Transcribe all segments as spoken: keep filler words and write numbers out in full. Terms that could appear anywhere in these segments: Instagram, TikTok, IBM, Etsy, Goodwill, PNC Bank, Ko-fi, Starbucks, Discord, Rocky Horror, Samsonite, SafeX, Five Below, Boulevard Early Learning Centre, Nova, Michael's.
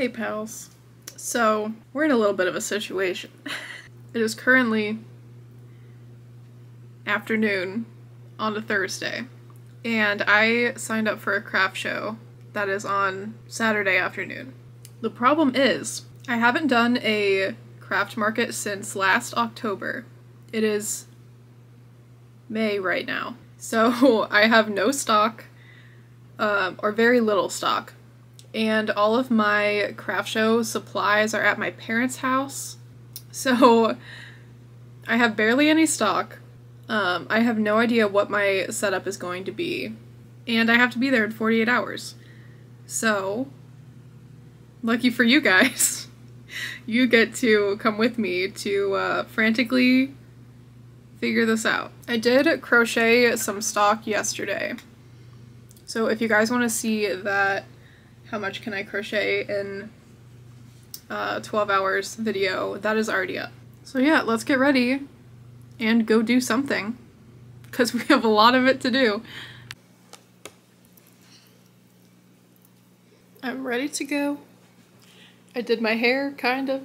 Hey pals. So, we're in a little bit of a situation. It is currently afternoon on a Thursday, and I signed up for a craft show that is on Saturday afternoon. The problem is, I haven't done a craft market since last October. It is May right now. So I have no stock, um, or very little stock, and all of my craft show supplies are at my parents' house. So I have barely any stock. Um, I have no idea what my setup is going to be, and I have to be there in forty-eight hours. So, lucky for you guys, you get to come with me to uh, frantically figure this out. I did crochet some stock yesterday, so if you guys want to see that, how much can I crochet in uh, twelve hours video, that is already up. So yeah, let's get ready and go do something, because we have a lot of it to do. I'm ready to go. I did my hair, kind of.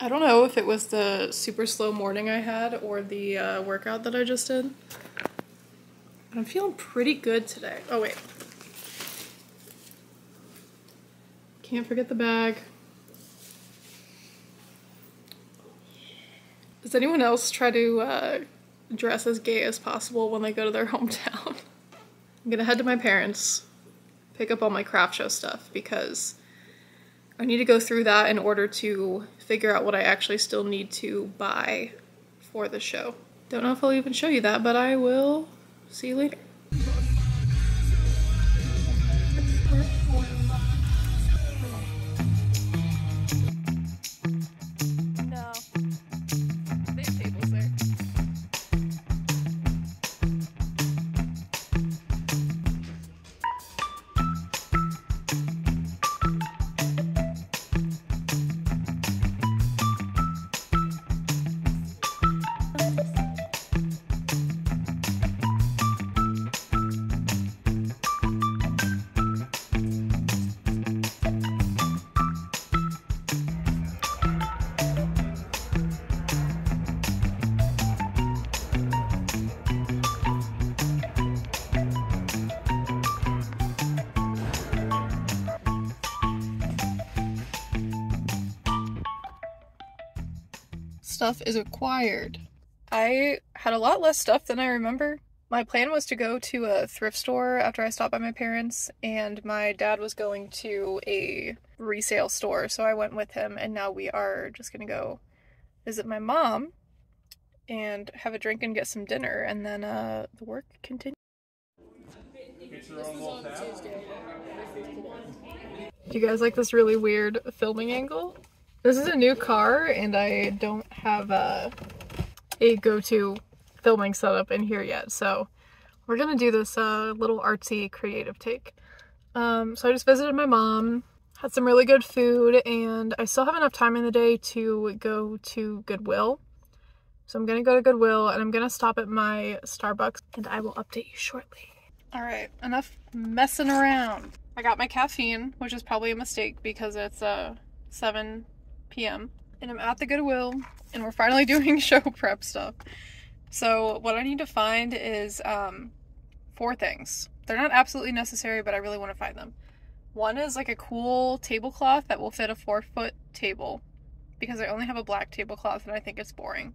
I don't know if it was the super slow morning I had or the uh, workout that I just did, but I'm feeling pretty good today. Oh wait. Can't forget the bag. Does anyone else try to uh, dress as gay as possible when they go to their hometown? I'm gonna head to my parents, pick up all my craft show stuff, because I need to go through that in order to figure out what I actually still need to buy for the show. Don't know if I'll even show you that, but I will. See you later. Stuff is acquired. I had a lot less stuff than I remember. My plan was to go to a thrift store after I stopped by my parents, and my dad was going to a resale store, so I went with him, and now we are just gonna go visit my mom and have a drink and get some dinner, and then uh, the work continues. Do you guys like this really weird filming angle? This is a new car, and I don't have a, a go-to filming setup in here yet, so we're gonna do this uh, little artsy creative take. Um, so I just visited my mom, had some really good food, and I still have enough time in the day to go to Goodwill. So I'm gonna go to Goodwill, and I'm gonna stop at my Starbucks, and I will update you shortly. Alright, enough messing around. I got my caffeine, which is probably a mistake because it's uh, seven p m and I'm at the Goodwill, and we're finally doing show prep stuff. So what I need to find is um, four things. They're not absolutely necessary, but I really want to find them. One is like a cool tablecloth that will fit a four foot table, because I only have a black tablecloth and I think it's boring.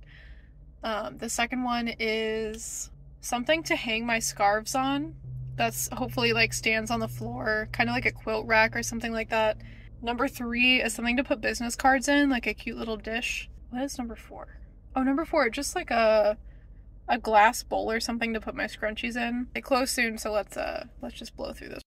Um, the second one is something to hang my scarves on that's hopefully like stands on the floor, kind of like a quilt rack or something like that. Number three is something to put business cards in, like a cute little dish. What is number four? Oh, number four, just like a a glass bowl or something to put my scrunchies in. They close soon, so let's uh let's just blow through this.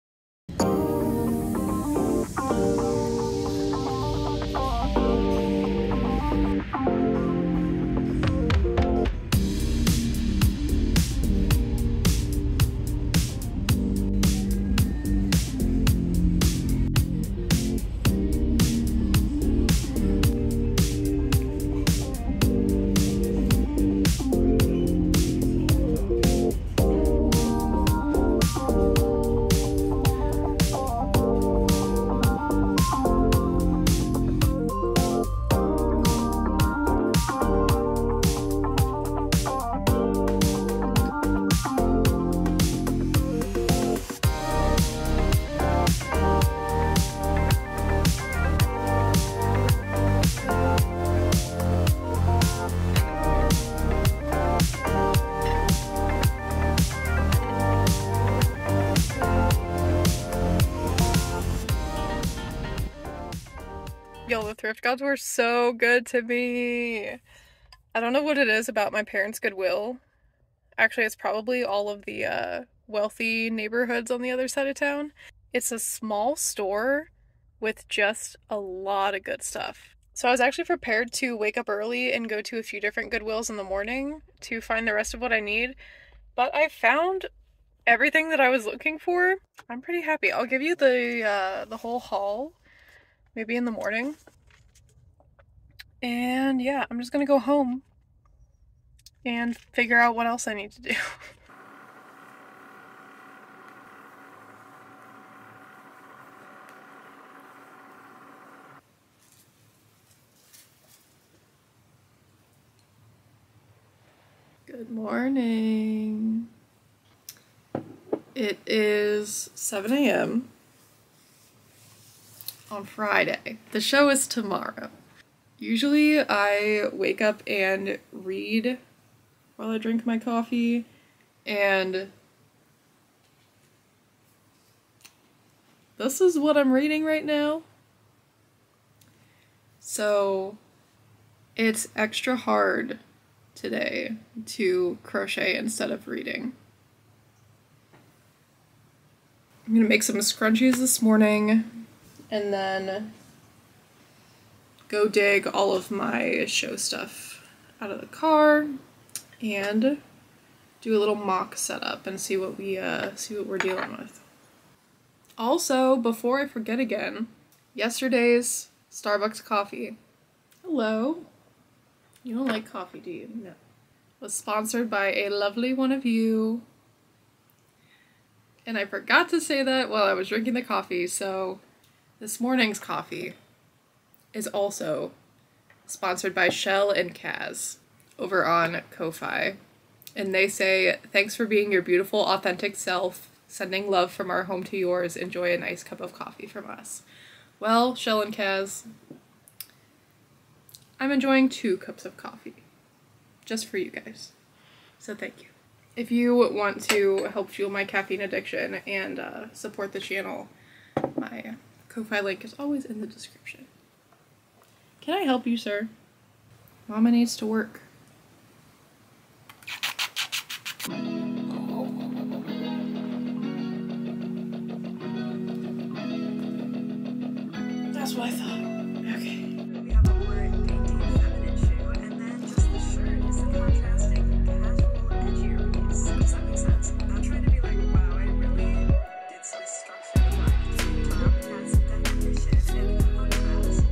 Y'all, the thrift gods were so good to me. I don't know what it is about my parents' Goodwill. Actually, it's probably all of the uh, wealthy neighborhoods on the other side of town. It's a small store with just a lot of good stuff. So I was actually prepared to wake up early and go to a few different Goodwills in the morning to find the rest of what I need, but I found everything that I was looking for. I'm pretty happy. I'll give you the uh, the whole haul maybe in the morning. And yeah, I'm just gonna go home and figure out what else I need to do. Good morning. It is seven A M on Friday. The show is tomorrow. Usually I wake up and read while I drink my coffee and this is what I'm reading right now. So it's extra hard today to crochet instead of reading. I'm gonna make some scrunchies this morning and then go dig all of my show stuff out of the car and do a little mock setup and see what we uh, see what we're dealing with. Also, before I forget again, yesterday's Starbucks coffee. Hello. You don't like coffee, do you? No. Was sponsored by a lovely one of you. And I forgot to say that while I was drinking the coffee, so this morning's coffee is also sponsored by Shell and Kaz over on Ko-fi. And they say, thanks for being your beautiful, authentic self, sending love from our home to yours, enjoy a nice cup of coffee from us. Well, Shell and Kaz, I'm enjoying two cups of coffee, just for you guys, so thank you. If you want to help fuel my caffeine addiction and uh, support the channel, my Ko-fi link is always in the description. Can I help you, sir? Mama needs to work. That's what I thought. Okay. We have a word dainty feminine shoe, and then just the shirt is a contrasting casual edgier piece. Does that make sense? I'm not trying to be like, wow, I really did some structure work. Top has definition and contrast.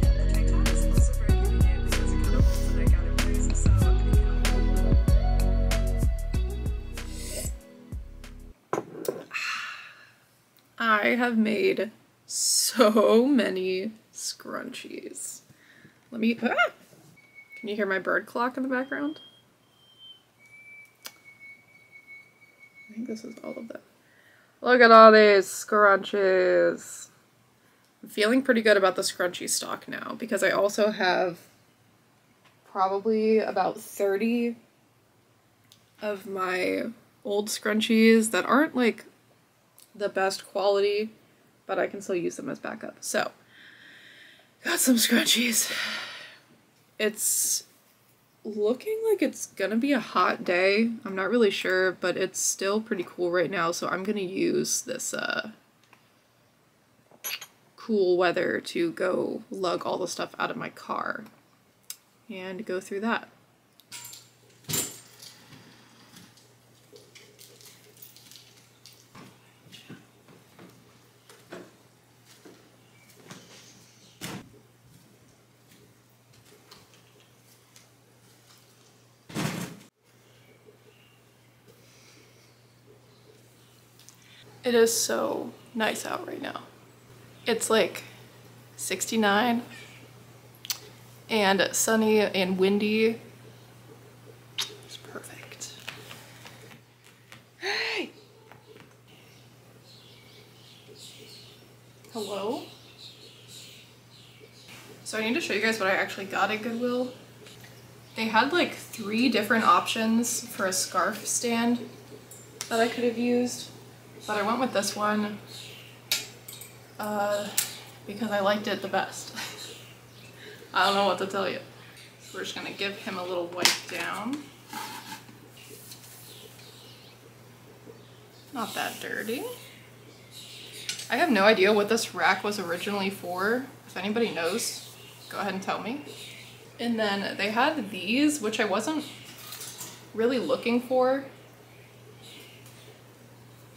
I have made so many scrunchies. Let me, ah! Can you hear my bird clock in the background? I think this is all of them. Look at all these scrunchies. I'm feeling pretty good about the scrunchie stock now because I also have probably about thirty of my old scrunchies that aren't like the best quality, but I can still use them as backup. So, got some scrunchies. It's looking like it's gonna be a hot day. I'm not really sure, but it's still pretty cool right now, so I'm gonna use this uh, cool weather to go lug all the stuff out of my car and go through that. It is so nice out right now. It's like sixty-nine and sunny and windy. It's perfect. Hey! Hello? So I need to show you guys what I actually got at Goodwill. They had like three different options for a scarf stand that I could have used. But I went with this one uh, because I liked it the best. I don't know what to tell you. So we're just going to give him a little wipe down. Not that dirty. I have no idea what this rack was originally for. If anybody knows, go ahead and tell me. And then they had these, which I wasn't really looking for,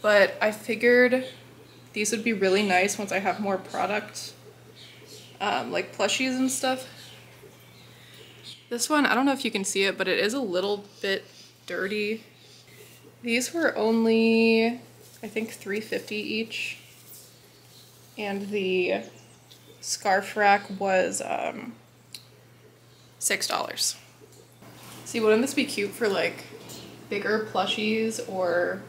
but I figured these would be really nice once I have more product, um, like plushies and stuff. This one, I don't know if you can see it, but it is a little bit dirty. These were only, I think, three fifty each, and the scarf rack was um, six dollars. See, wouldn't this be cute for like bigger plushies, or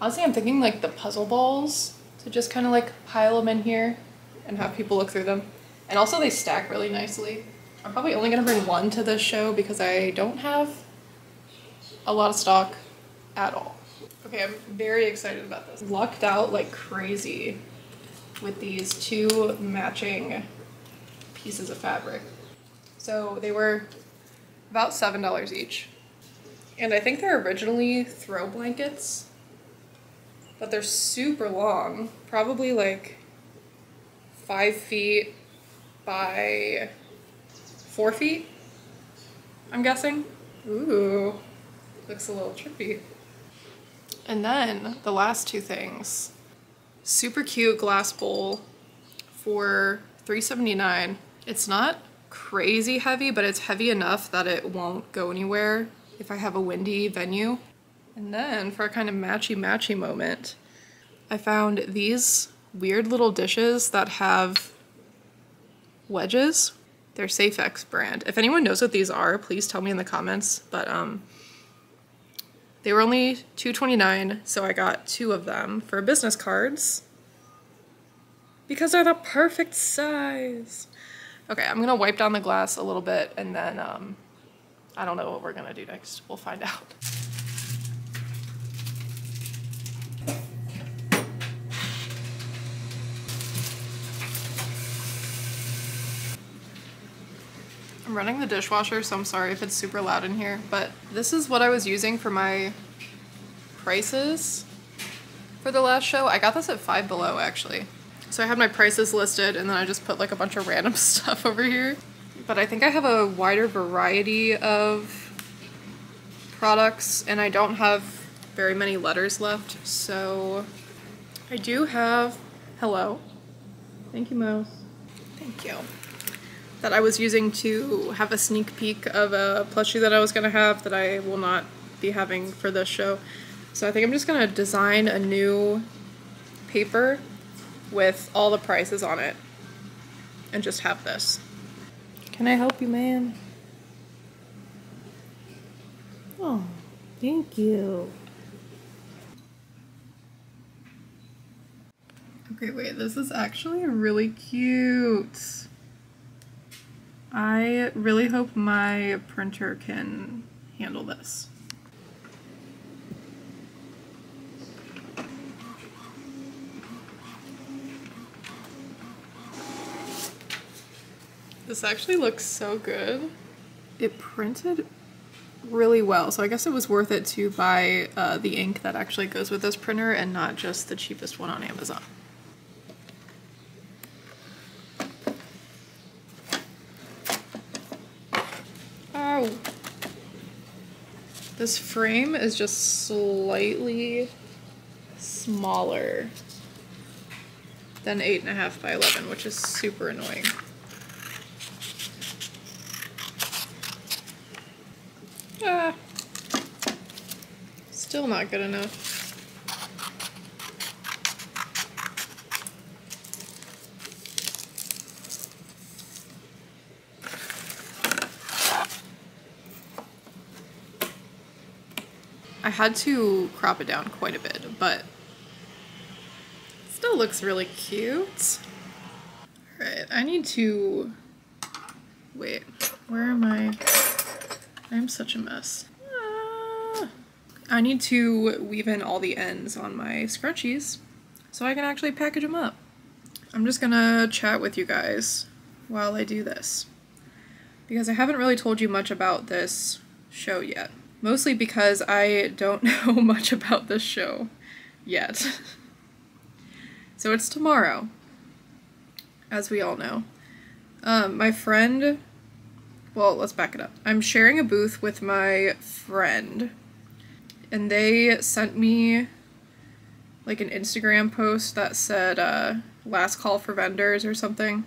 honestly I'm thinking like the puzzle balls, to just kind of like pile them in here and have people look through them. And also they stack really nicely. I'm probably only gonna bring one to this show because I don't have a lot of stock at all. Okay, I'm very excited about this. Lucked out like crazy with these two matching pieces of fabric. So they were about seven dollars each. And I think they're originally throw blankets, but they're super long, probably like five feet by four feet, I'm guessing. Ooh, looks a little trippy. And then the last two things, super cute glass bowl for three seventy-nine. It's not crazy heavy, but it's heavy enough that it won't go anywhere if I have a windy venue. And then for a kind of matchy matchy moment, I found these weird little dishes that have wedges. They're SafeX brand. If anyone knows what these are, please tell me in the comments. But um, they were only two twenty-nine, so I got two of them for business cards because they're the perfect size. Okay, I'm gonna wipe down the glass a little bit, and then um, I don't know what we're gonna do next. We'll find out. I'm running the dishwasher, so I'm sorry if it's super loud in here, but this is what I was using for my prices for the last show. I got this at Five Below, actually. So I had my prices listed, and then I just put like a bunch of random stuff over here. But I think I have a wider variety of products, and I don't have very many letters left, so I do have, hello. Thank you, Mouse. Thank you. That I was using to have a sneak peek of a plushie that I was gonna have that I will not be having for this show. So I think I'm just gonna design a new paper with all the prices on it and just have this. Can I help you, ma'am? Oh, thank you. Okay, wait, this is actually really cute. I really hope my printer can handle this. This actually looks so good. It printed really well, so I guess it was worth it to buy uh, the ink that actually goes with this printer and not just the cheapest one on Amazon. This frame is just slightly smaller than eight and a half by eleven, which is super annoying. Ah, still not good enough. I had to crop it down quite a bit, but it still looks really cute. All right, I need to, wait, where am I? I'm such a mess. Ah. I need to weave in all the ends on my scrunchies so I can actually package them up. I'm just gonna chat with you guys while I do this. because I haven't really told you much about this show yet. Mostly because I don't know much about this show yet. So it's tomorrow, as we all know. Um, my friend, well, let's back it up. I'm sharing a booth with my friend, and they sent me like an Instagram post that said uh, last call for vendors or something.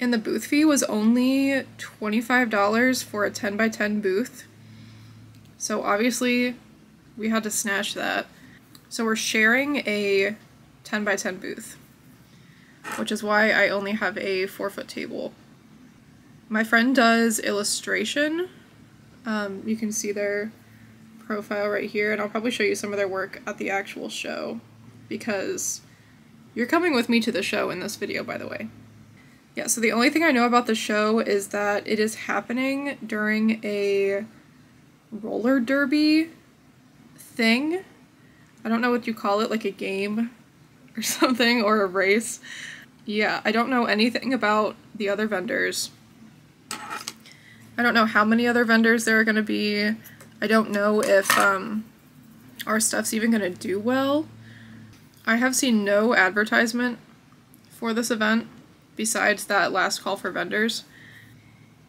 And the booth fee was only twenty-five dollars for a ten by ten booth. So obviously we had to snatch that. So we're sharing a ten by ten booth, which is why I only have a four foot table. My friend does illustration. Um, you can see their profile right here, and I'll probably show you some of their work at the actual show, because you're coming with me to the show in this video, by the way. Yeah, so the only thing I know about the show is that it is happening during a roller derby thing. I don't know what you call it, like a game or something, or a race. Yeah, I don't know anything about the other vendors. I don't know how many other vendors there are going to be. I don't know if um, our stuff's even going to do well. I have seen no advertisement for this event besides that last call for vendors.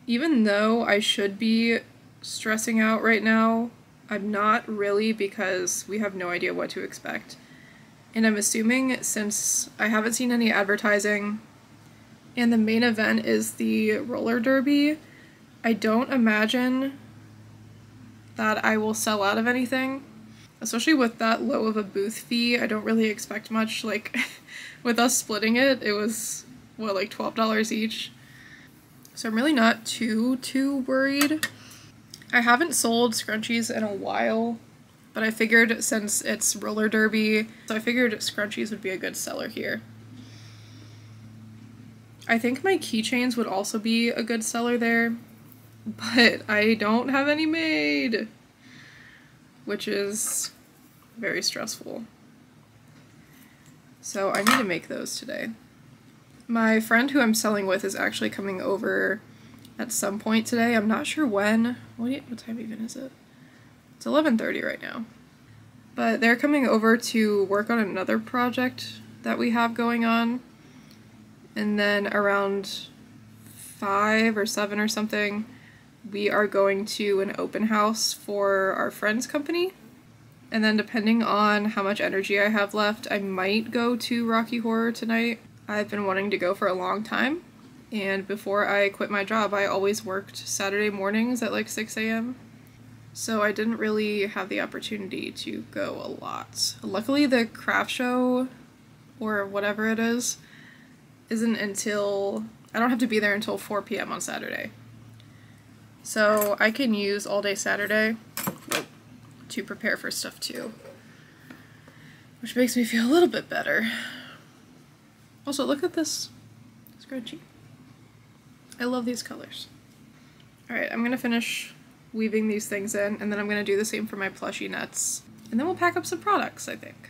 Even though I should be stressing out right now, I'm not really, because we have no idea what to expect. And I'm assuming, since I haven't seen any advertising and the main event is the roller derby, I don't imagine that I will sell out of anything. Especially with that low of a booth fee, I don't really expect much. Like, with us splitting it, it was, what, like twelve dollars each? So I'm really not too, too worried. I haven't sold scrunchies in a while, but I figured since it's roller derby, so I figured scrunchies would be a good seller here. I think my keychains would also be a good seller there, but I don't have any made, which is very stressful. So I need to make those today. My friend who I'm selling with is actually coming over at some point today. I'm not sure when. What, do you, what time even is it? It's eleven thirty right now, but they're coming over to work on another project that we have going on, and then around five or seven or something, we are going to an open house for our friend's company, and then depending on how much energy I have left, I might go to Rocky Horror tonight. I've been wanting to go for a long time, and before I quit my job, I always worked Saturday mornings at like six A M So I didn't really have the opportunity to go a lot. Luckily, the craft show, or whatever it is, isn't until, I don't have to be there until four P M on Saturday. So I can use all day Saturday to prepare for stuff too, which makes me feel a little bit better. Also, look at this scrunchie. I love these colors. All right, I'm gonna finish weaving these things in, and then I'm gonna do the same for my plushie nets, and then we'll pack up some products, I think.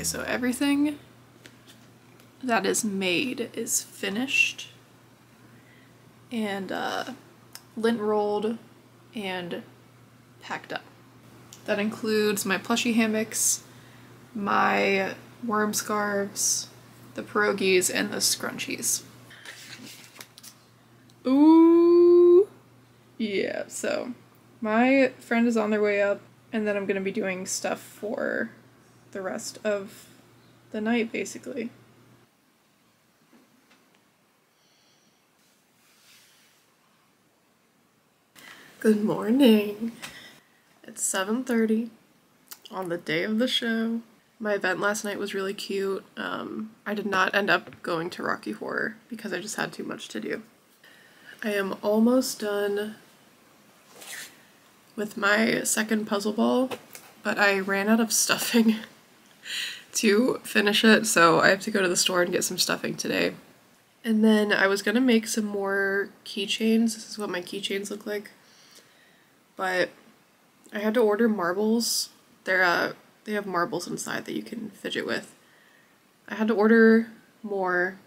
Okay, so everything that is made is finished and uh, lint rolled and packed up. That includes my plushie hammocks, my worm scarves, the pierogies, and the scrunchies. Ooh, yeah, so my friend is on their way up, and then I'm gonna be doing stuff for the rest of the night, basically. Good morning. It's seven thirty on the day of the show. My event last night was really cute. Um, I did not end up going to Rocky Horror because I just had too much to do. I am almost done with my second puzzle ball, but I ran out of stuffing to finish it, so I have to go to the store and get some stuffing today. And then I was gonna make some more keychains. This is what my keychains look like. But I had to order marbles. They're, uh, they have marbles inside that you can fidget with. I had to order more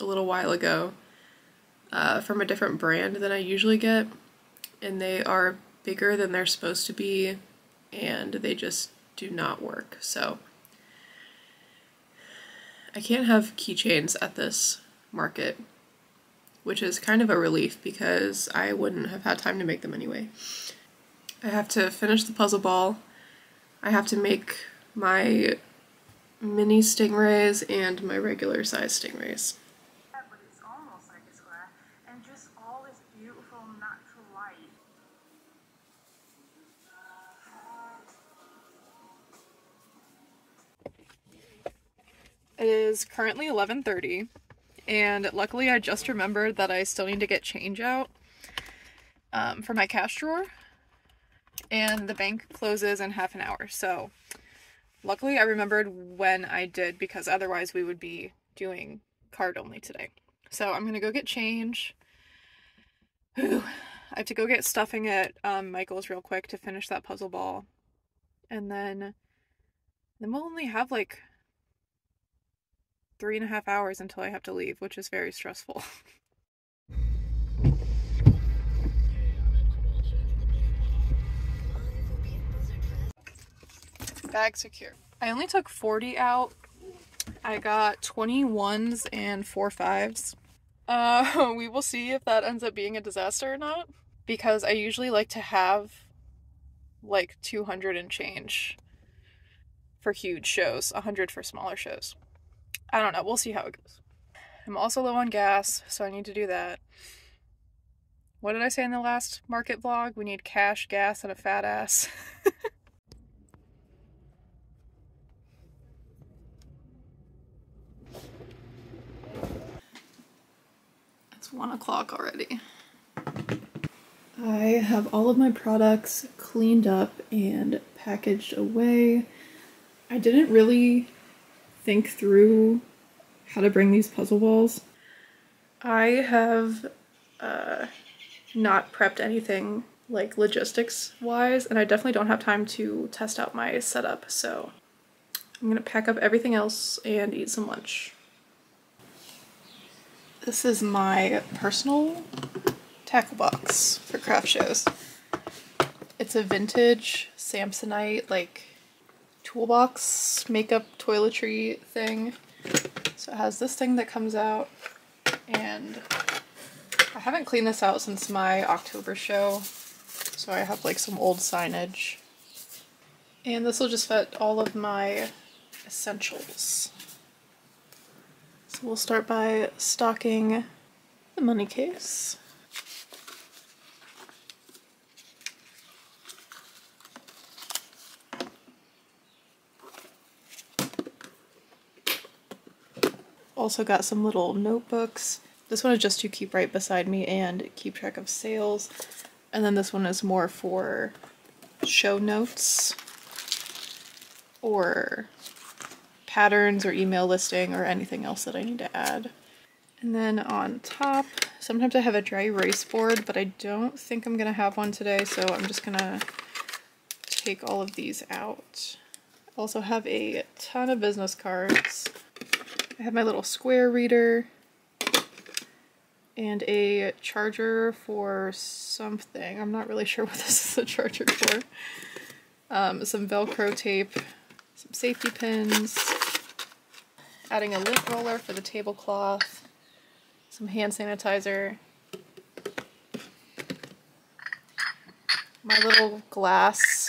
a little while ago uh, from a different brand than I usually get, and they are bigger than they're supposed to be, and they just do not work. So I can't have keychains at this market, which is kind of a relief because I wouldn't have had time to make them anyway. I have to finish the puzzle ball. I have to make my mini stingrays and my regular size stingrays. But it's almost like a square, and just all this beautiful natural light. It is currently eleven thirty. And luckily I just remembered that I still need to get change out um, for my cash drawer, and the bank closes in half an hour. So luckily I remembered when I did, because otherwise we would be doing card only today. So I'm gonna go get change. Whew. I have to go get stuffing at um, Michael's real quick to finish that puzzle ball, and then then we'll only have like three and a half hours until I have to leave, which is very stressful. Bag secure. I only took forty out. I got twenty ones and four fives. Uh, we will see if that ends up being a disaster or not, because I usually like to have like two hundred and change for huge shows, one hundred for smaller shows. I don't know, we'll see how it goes. I'm also low on gas, so I need to do that. What did I say in the last market vlog? We need cash, gas, and a fat ass. It's one o'clock already. I have all of my products cleaned up and packaged away. I didn't really think through how to bring these puzzle balls. I have uh, not prepped anything like logistics wise, and I definitely don't have time to test out my setup, so I'm gonna pack up everything else and eat some lunch. This is my personal tackle box for craft shows. It's a vintage Samsonite like toolbox makeup toiletry thing. So it has this thing that comes out, and I haven't cleaned this out since my October show, so I have like some old signage. And this will just fit all of my essentials. So we'll start by stocking the money case. Also got some little notebooks. This one is just to keep right beside me and keep track of sales. And then this one is more for show notes or patterns or email listing or anything else that I need to add. And then on top, sometimes I have a dry erase board, but I don't think I'm gonna have one today, so I'm just gonna take all of these out. Also have a ton of business cards. I have my little square reader and a charger for something. I'm not really sure what this is a charger for. Um, some Velcro tape, some safety pins, adding a lint roller for the tablecloth, some hand sanitizer, my little glass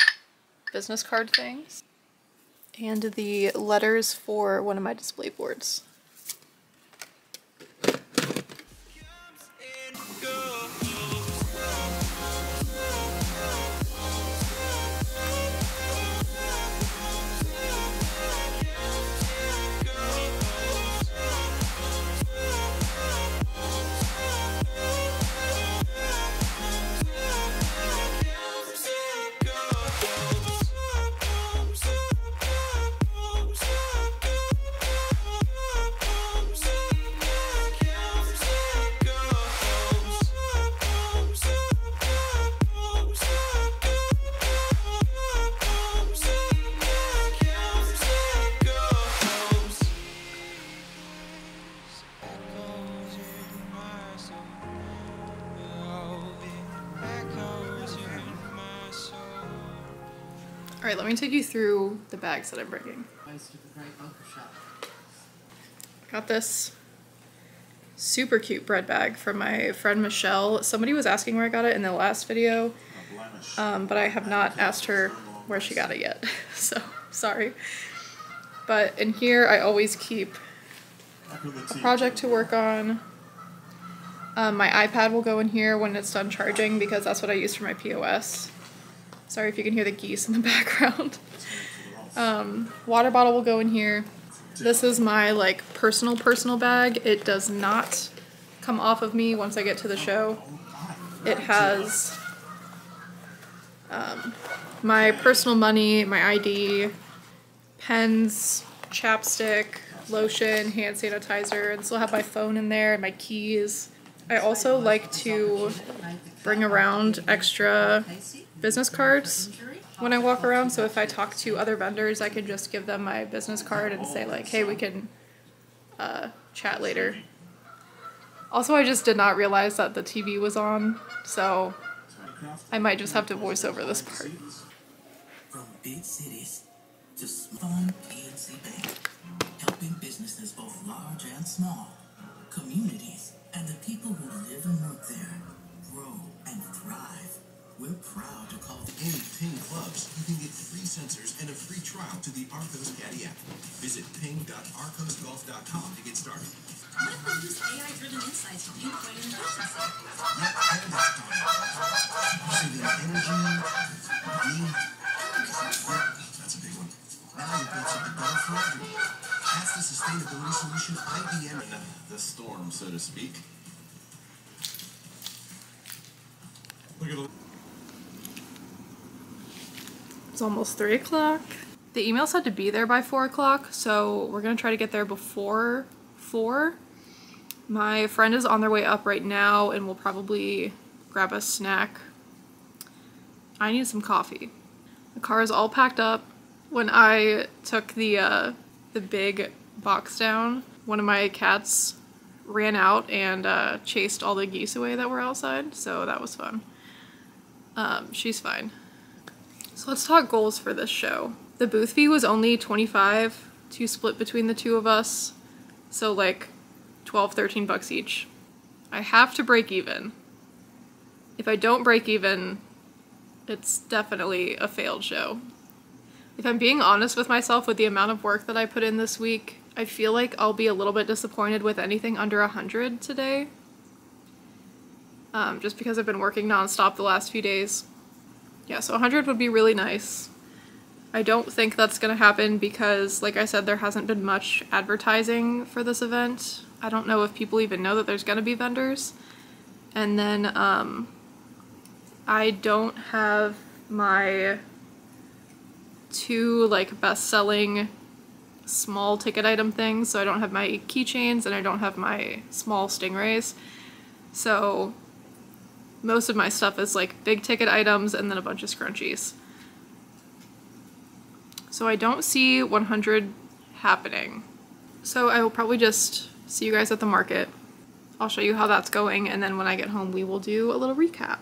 business card things, and the letters for one of my display boards. Alright, let me take you through the bags that I'm bringing. Got this super cute bread bag from my friend Michelle. Somebody was asking where I got it in the last video, um, but I have not asked her where she got it yet, so sorry. But in here I always keep a project to work on. Um, my iPad will go in here when it's done charging because that's what I use for my P O S. Sorry if you can hear the geese in the background. Um, water bottle will go in here. This is my like personal, personal bag. It does not come off of me once I get to the show. It has um, my personal money, my I D, pens, chapstick, lotion, hand sanitizer, and still have my phone in there and my keys. I also like to bring around extra business cards when I walk around, so if I talk to other vendors I can just give them my business card and say like, hey, we can uh, chat later. Also, I just did not realize that the T V was on, so I might just have to voice over this part. From big cities to small, P N C Bank, helping businesses both large and small, communities, and the people who live and work there grow and thrive. We're proud to call any Ping Clubs. You can get free sensors and a free trial to the Arcos Caddy app. Visit ping dot arcos golf dot com to get started. What if we use A I-driven insights for pinpointing and processing? Saving energy, money. That's a big one. Now you've got something better for everyone. That's the sustainability solution I B M. And the storm, so to speak. Look at the... It's almost three o'clock. The email said to be there by four o'clock, so we're gonna try to get there before four. My friend is on their way up right now and we'll probably grab a snack. I need some coffee. The car is all packed up. When I took the, uh, the big box down, one of my cats ran out and uh, chased all the geese away that were outside, so that was fun. Um, she's fine. So let's talk goals for this show. The booth fee was only twenty-five dollars to split between the two of us, so like twelve, thirteen bucks each. I have to break even. If I don't break even, it's definitely a failed show. If I'm being honest with myself with the amount of work that I put in this week, I feel like I'll be a little bit disappointed with anything under one hundred today, um, just because I've been working nonstop the last few days. Yeah, so one hundred would be really nice. I don't think that's gonna happen because, like I said, there hasn't been much advertising for this event. I don't know if people even know that there's gonna be vendors. And then um, I don't have my two like best-selling small ticket item things, so I don't have my keychains and I don't have my small stingrays. So most of my stuff is like big ticket items and then a bunch of scrunchies. So I don't see one hundred happening. So I will probably just see you guys at the market. I'll show you how that's going, and then when I get home we will do a little recap.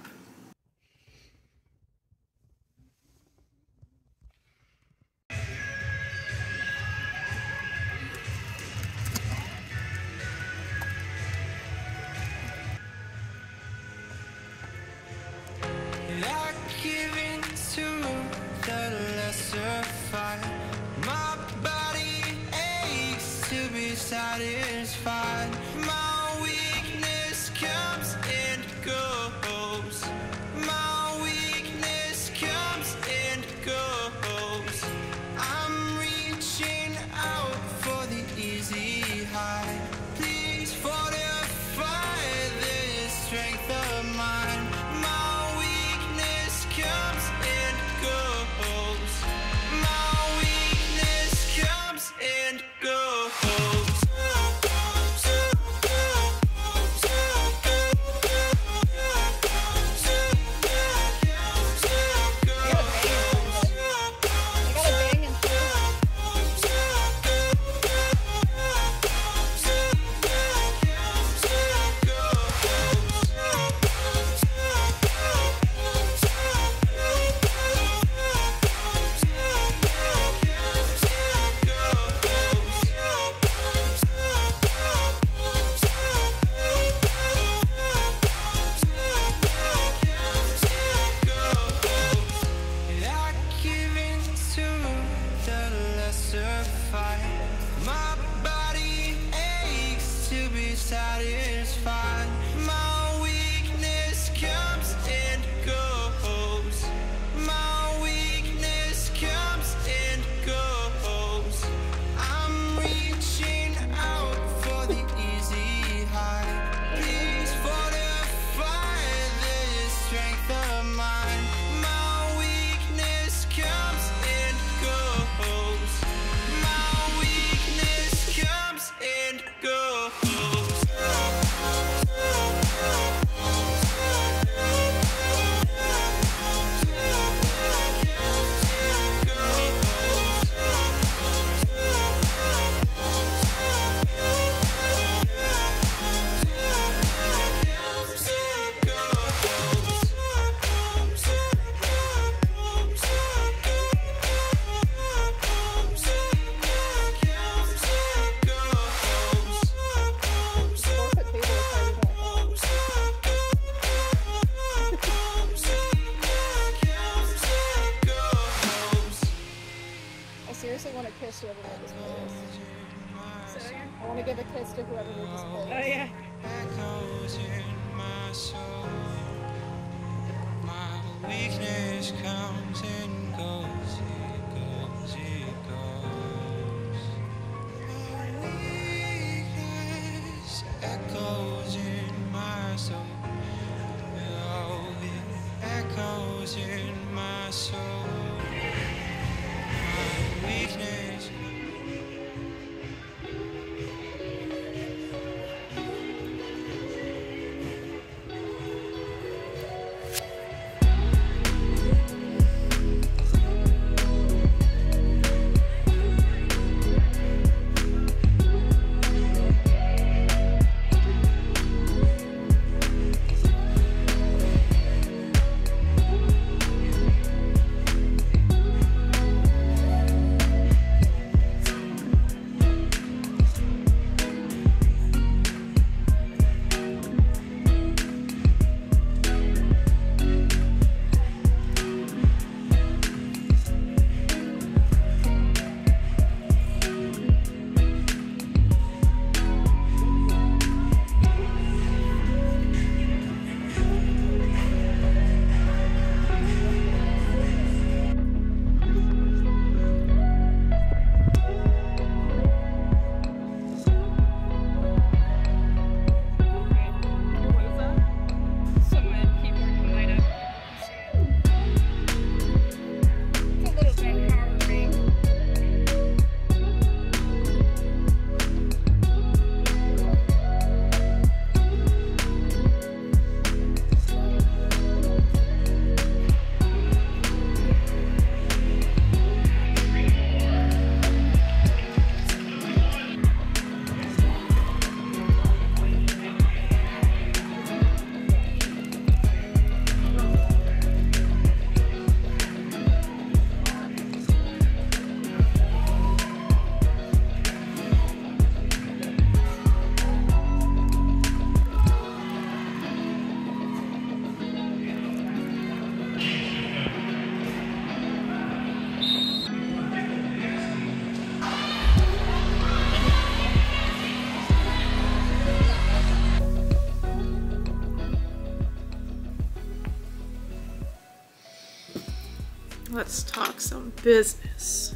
Let's talk some business.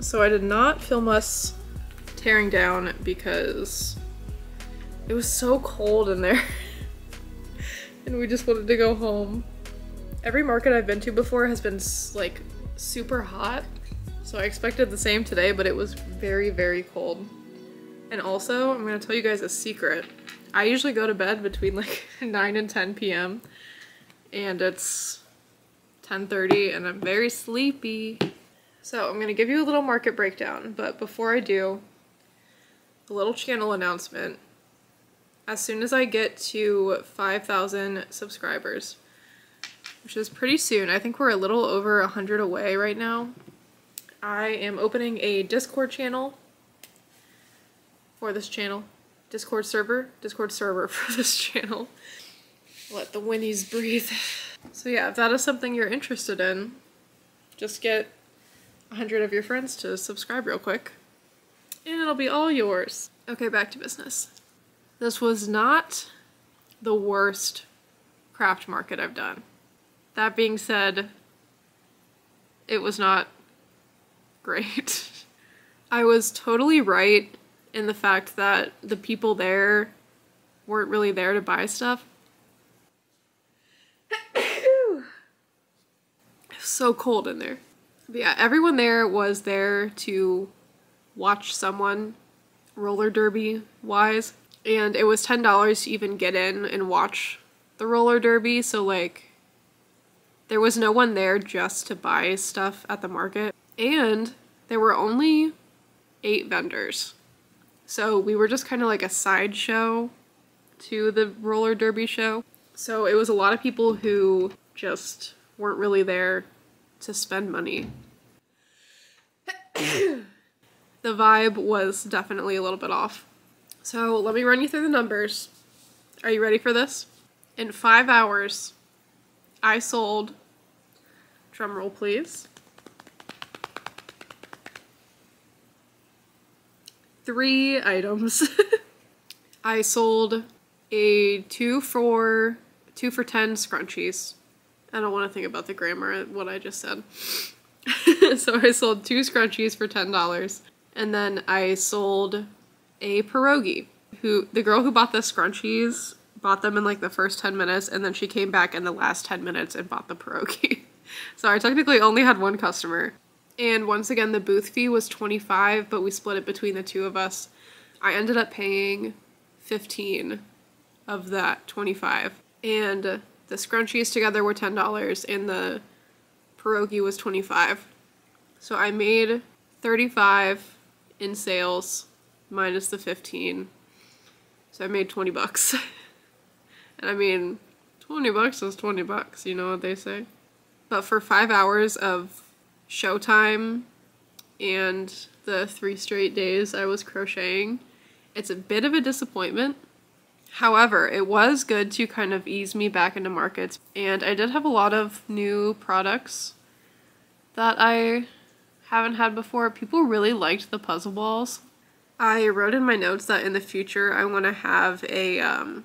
So I did not film us tearing down because it was so cold in there and we just wanted to go home. Every market I've been to before has been like super hot, so I expected the same today, but it was very, very cold. And also, I'm gonna tell you guys a secret. I usually go to bed between like nine and ten p m and it's ten thirty and I'm very sleepy. So I'm gonna give you a little market breakdown, but before I do, a little channel announcement. As soon as I get to five thousand subscribers, which is pretty soon, I think we're a little over one hundred away right now, I am opening a Discord channel for this channel. Discord server? Discord server for this channel. Let the winnies breathe. So yeah, if that is something you're interested in, just get one hundred of your friends to subscribe real quick, and it'll be all yours. Okay, back to business. This was not the worst craft market I've done. That being said, it was not great. I was totally right in the fact that the people there weren't really there to buy stuff. It was so cold in there. But yeah, everyone there was there to watch someone roller derby wise, and it was ten dollars to even get in and watch the roller derby, so like there was no one there just to buy stuff at the market, and there were only eight vendors. So we were just kind of like a sideshow to the roller derby show. So it was a lot of people who just weren't really there to spend money. The vibe was definitely a little bit off. So let me run you through the numbers. Are you ready for this? In five hours, I sold, drum roll please, three items. I sold a two for, two for ten scrunchies. I don't want to think about the grammar of what I just said. So I sold two scrunchies for ten dollars. And then I sold a pierogi. Who, the girl who bought the scrunchies bought them in like the first ten minutes, and then she came back in the last ten minutes and bought the pierogi. So I technically only had one customer. And once again, the booth fee was twenty-five dollars, but we split it between the two of us. I ended up paying fifteen dollars of that twenty-five dollars. And the scrunchies together were ten dollars and the pierogi was twenty-five dollars. So I made thirty-five dollars in sales minus the fifteen dollars. So I made twenty bucks. And I mean, twenty bucks is twenty bucks, you know what they say? But for five hours of showtime and the three straight days I was crocheting, it's a bit of a disappointment. However, it was good to kind of ease me back into markets, and I did have a lot of new products that I haven't had before. People really liked the puzzle balls. I wrote in my notes that in the future I want to have a, um,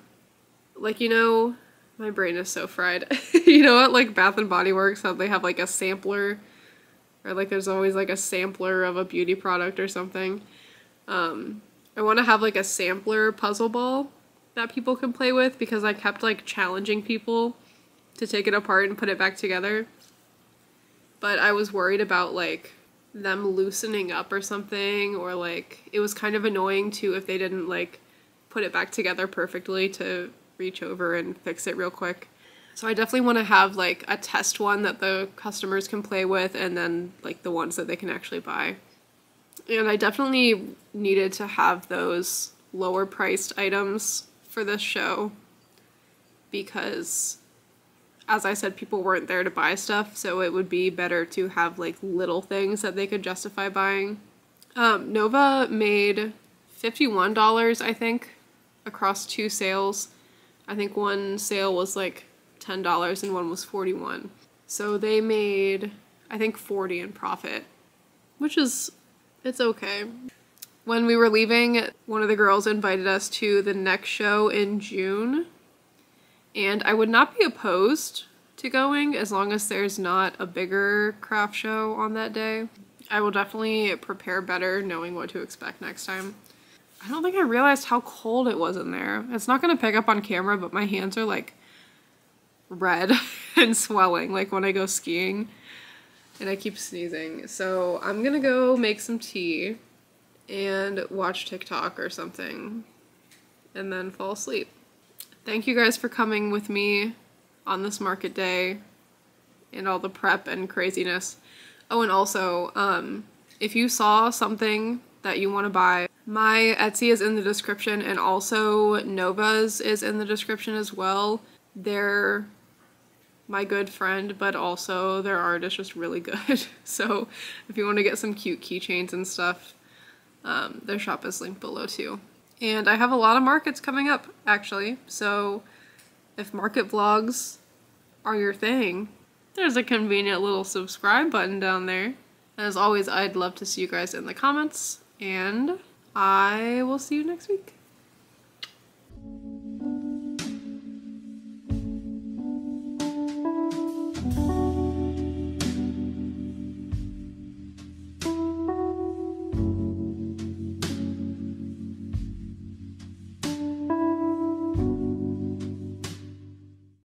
like, you know, my brain is so fried. You know what, like Bath and Body Works, how they have like a sampler, or like there's always like a sampler of a beauty product or something. Um, I want to have like a sampler puzzle ball that people can play with, because I kept like challenging people to take it apart and put it back together. But I was worried about like them loosening up or something, or like it was kind of annoying too if they didn't like put it back together perfectly to reach over and fix it real quick. So I definitely want to have like a test one that the customers can play with, and then like the ones that they can actually buy. And I definitely needed to have those lower priced items for this show, because as I said, people weren't there to buy stuff, so it would be better to have like little things that they could justify buying. Um, Nova made fifty-one dollars, I think, across two sales. I think one sale was like ten dollars and one was forty-one dollars. So they made, I think, forty dollars in profit, which is, it's okay. When we were leaving, one of the girls invited us to the next show in June, and I would not be opposed to going, as long as there's not a bigger craft show on that day. I will definitely prepare better knowing what to expect next time. I don't think I realized how cold it was in there. It's not gonna pick up on camera, but my hands are like red and swelling, like when I go skiing, and I keep sneezing. So I'm gonna go make some tea and watch TikTok or something and then fall asleep. Thank you guys for coming with me on this market day and all the prep and craziness. Oh, and also, um, if you saw something that you want to buy, my Etsy is in the description, and also Nova's is in the description as well. They're my good friend, but also their art is just really good. So if you want to get some cute keychains and stuff, um, their shop is linked below too. And I have a lot of markets coming up, actually, so if market vlogs are your thing, there's a convenient little subscribe button down there. As always, I'd love to see you guys in the comments, and I will see you next week.